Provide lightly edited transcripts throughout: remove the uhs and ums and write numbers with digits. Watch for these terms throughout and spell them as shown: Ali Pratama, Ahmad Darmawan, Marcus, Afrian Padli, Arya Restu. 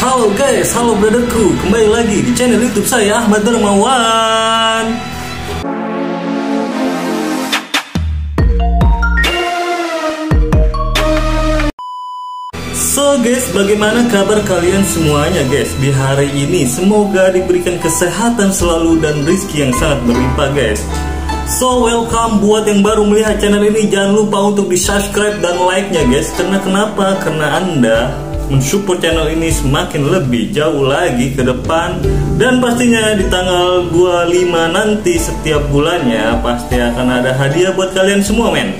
Halo guys, halo brotherku, kembali lagi di channel YouTube saya, Ahmad Darmawan. So guys, bagaimana kabar kalian semuanya guys di hari ini? Semoga diberikan kesehatan selalu dan rezeki yang sangat berlimpah guys. So welcome buat yang baru melihat channel ini, jangan lupa untuk di subscribe dan like-nya guys. Karena kenapa? Karena anda mensupport channel ini semakin lebih jauh lagi ke depan. Dan pastinya di tanggal 25 nanti setiap bulannya pasti akan ada hadiah buat kalian semua men.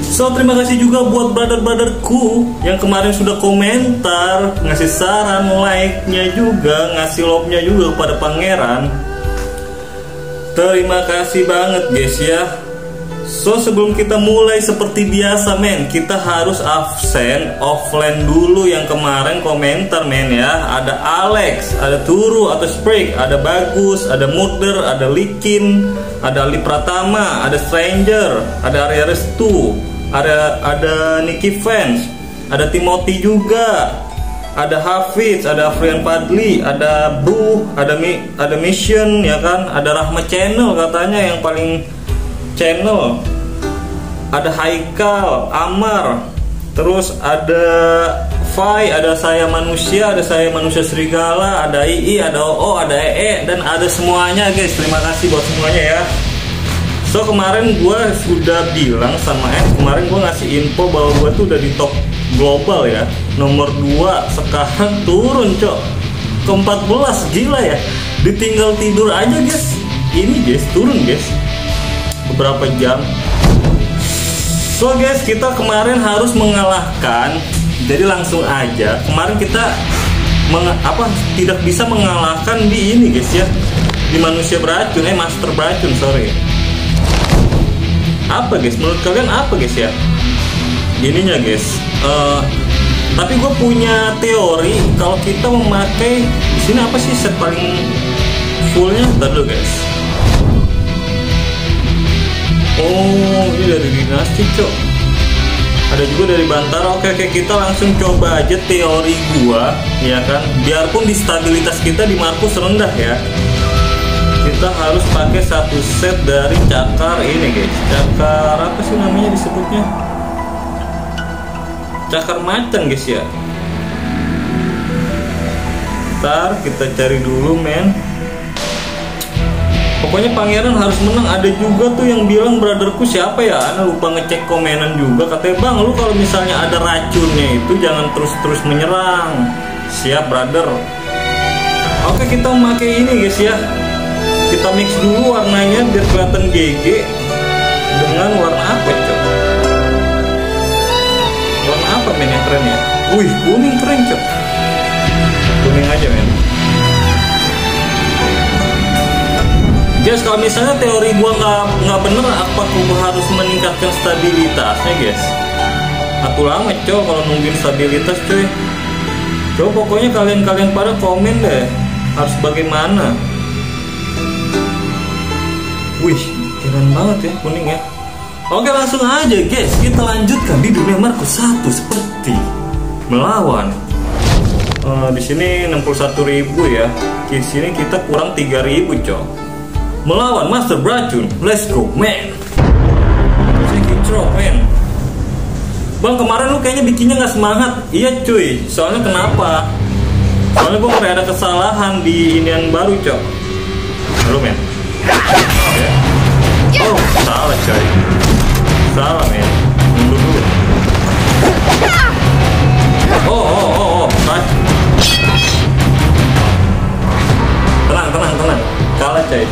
So terima kasih juga buat brother-brotherku yang kemarin sudah komentar, ngasih saran, like-nya juga, ngasih love-nya juga kepada pangeran. Terima kasih banget guys ya. So sebelum kita mulai seperti biasa men, kita harus absen offline dulu yang kemarin komentar men ya. Ada Alex, ada Turu atau Sprig, ada Bagus, ada Murder, ada Likin, ada Ali Pratama, ada Stranger, ada Arya Restu, ada Nicky Fans, ada Timothy juga, ada Hafiz, ada Afrian Padli, ada Bru, ada Mission ya kan, ada Rahmat Channel katanya yang paling channel, ada Haikal, Amar, terus ada Fai, ada saya manusia serigala, ada II, ada OO, ada EE, dan ada semuanya guys. Terima kasih buat semuanya ya. So kemarin gue sudah bilang sama kemarin gue ngasih info bahwa gue tuh udah di top global ya, nomor 2, sekarang turun cok ke 14, gila ya, ditinggal tidur aja guys, ini guys, turun guys beberapa jam. So guys, kita kemarin harus mengalahkan, jadi langsung aja kemarin kita tidak bisa mengalahkan di ini guys ya, di manusia beracun, master beracun, sorry. Apa guys, menurut kalian apa guys ya ininya guys? Tapi gue punya teori kalau kita memakai di sini apa sih set paling fullnya dulu guys. Oh, ini dari dinasti cok, ada juga dari Bantara. Oke, kita langsung coba aja teori gua ya kan, biarpun di stabilitas kita di Marcus rendah ya, kita harus pakai satu set dari cakar ini guys. Cakar apa sih namanya disebutnya, cakar macan guys ya. Ntar kita cari dulu men. Pokoknya pangeran harus menang. Ada juga tuh yang bilang, brotherku siapa ya, Ana lupa ngecek komenan juga, katanya bang lu kalau misalnya ada racunnya itu jangan terus-terus menyerang. Siap brother. Oke, kita memakai ini guys ya, kita mix dulu warnanya biar kelihatan GG dengan warna apa cok, warna apa men yang keren ya? Wih, kuning keren cok, kuning aja men. Guys, kalau misalnya teori gua nggak bener, apa gua harus meningkatkan stabilitasnya guys? Aku lama coy kalau nungguin stabilitas cuy. Coba pokoknya kalian pada komen deh harus bagaimana. Wih, keren banget ya kuning ya. Oke, langsung aja guys, kita lanjutkan di dunia Marcus 1 seperti melawan. Di sini 61.000 ya. Di sini kita kurang 3.000 coy. Melawan master beracun, let's go man. Bang, kemarin lu kayaknya bikinnya nggak semangat. Iya cuy, soalnya kenapa? Soalnya gue mulai ada kesalahan di inian baru cok. Halo men. Okay. Oh salah coy, salah men. Dulu. Oh. Tenang, kalah coy.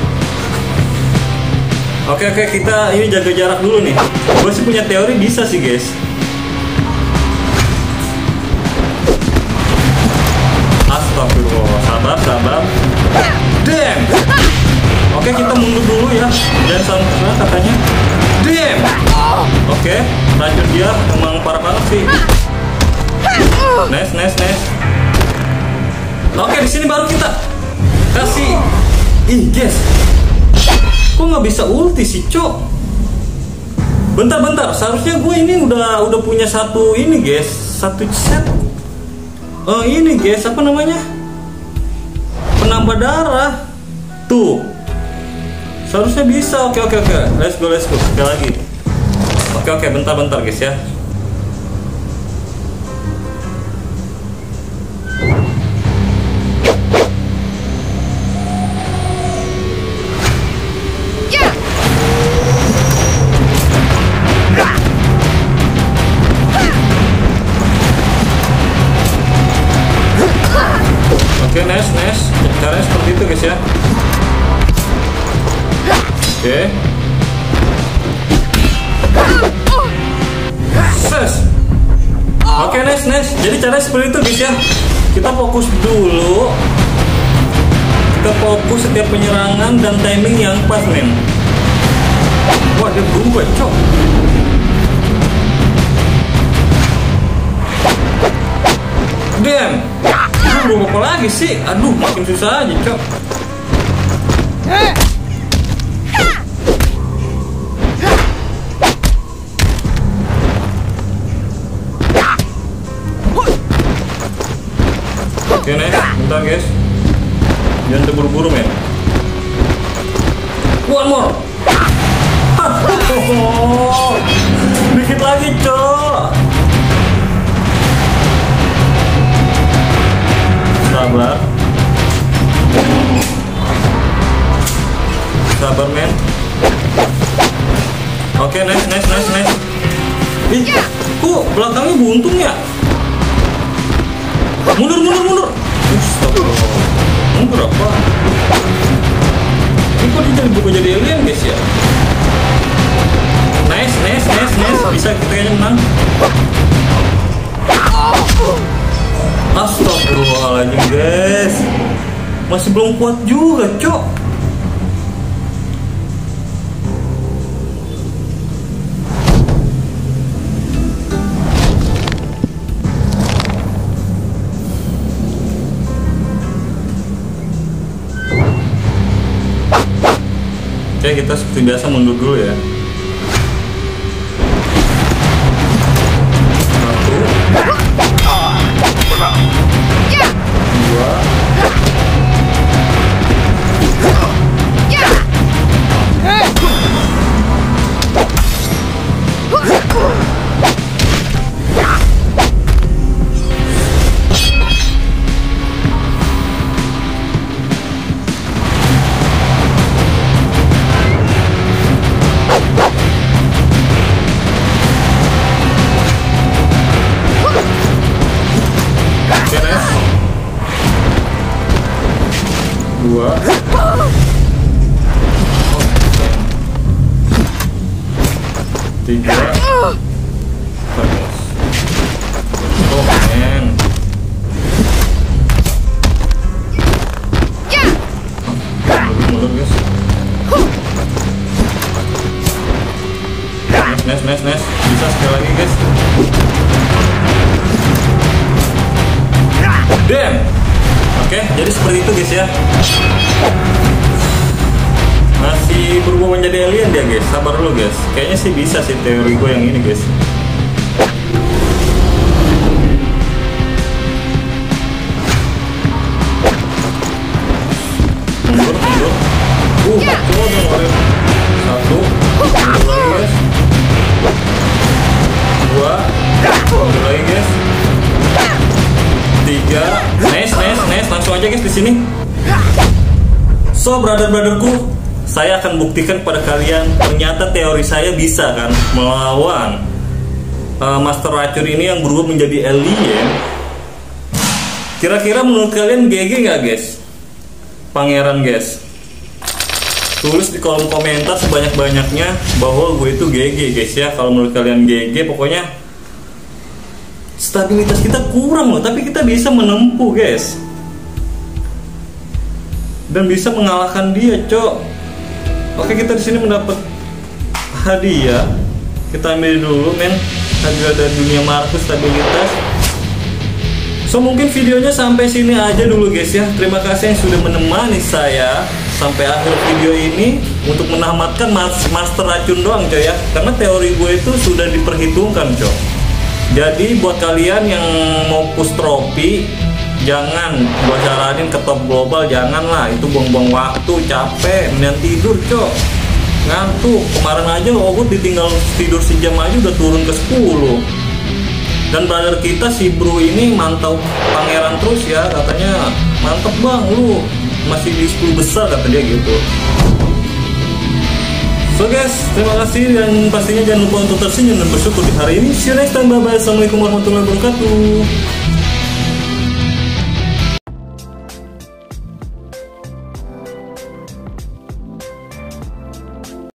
Oke, kita ini jaga jarak dulu nih. Gue sih punya teori bisa sih guys. Astagfirullah, sabar. Damn. Oke, kita mundur dulu ya. Dan sama katanya. Damn. Oke, racun dia emang parah banget sih. Nice. Oke, di sini baru kita kasih. Ih guys, kok nggak bisa ulti sih cok? Bentar, seharusnya gue ini udah punya satu ini guys, satu set. ini guys, apa namanya, penambah darah tuh seharusnya bisa. Oke, let's go sekali lagi. Oke, bentar guys ya. Oke, nice, caranya seperti itu guys ya. Oke. Ses. Oke, nice, jadi caranya seperti itu guys ya. Kita fokus dulu, kita fokus setiap penyerangan dan timing yang pas men. Wah, dia berubah cok. Damn, belum apa lagi sih? Aduh, makin susah aja, cok. Oke, nih, bentar guys. Jangan terburu-buru men. One more. Dikit lagi, cok. Sabar men. Oke, nice. Ih, kok belakangnya buntung ya? Mundur. Mundur apa? Ini kok dia buka jadi alien guys ya? Nice. Bisa kita kayaknya menang. Astagfirullahaladzim guys, masih belum kuat juga cok. Oke, kita seperti biasa mundur dulu ya. Nice. Bisa sekali lagi guys. Damn. Oke, jadi seperti itu guys ya. Masih berubah menjadi alien dia guys. Sabar dulu guys. Kayaknya sih bisa sih teori gue yang ini guys. Mundur. Coba dong orang. Satu. Lagi guys. Dua, mundur lagi guys. Tiga, nice, langsung aja guys di sini. So brother-brotherku, saya akan buktikan pada kalian ternyata teori saya bisa kan melawan Master Racun ini yang berubah menjadi alien. Kira-kira menurut kalian GG nggak guys? Pangeran guys. Tulis di kolom komentar sebanyak-banyaknya bahwa gue itu GG guys ya. Kalau menurut kalian GG, pokoknya stabilitas kita kurang loh, tapi kita bisa menempuh guys dan bisa mengalahkan dia cok. Oke, kita di sini mendapat hadiah, kita ambil dulu men. Hadiah dari dunia Marcus, stabilitas. So mungkin videonya sampai sini aja dulu guys ya. Terima kasih yang sudah menemani saya sampai akhir video ini untuk menamatkan Master Racun doang coy ya, karena teori gue itu sudah diperhitungkan coy. Jadi buat kalian yang mau push trofi, jangan gua saranin ke top global, janganlah, itu buang-buang waktu, capek, mendingan tidur cok, ngantuk. Kemarin aja gua ditinggal tidur sejam aja udah turun ke 10. Dan brother kita si bro ini mantau pangeran terus ya, katanya mantep bang lu, masih di 10 besar kata dia gitu. So guys, terima kasih, dan pastinya jangan lupa untuk tersenyum dan bersyukur di hari ini. See you next time, bye bye. Assalamualaikum warahmatullahi wabarakatuh.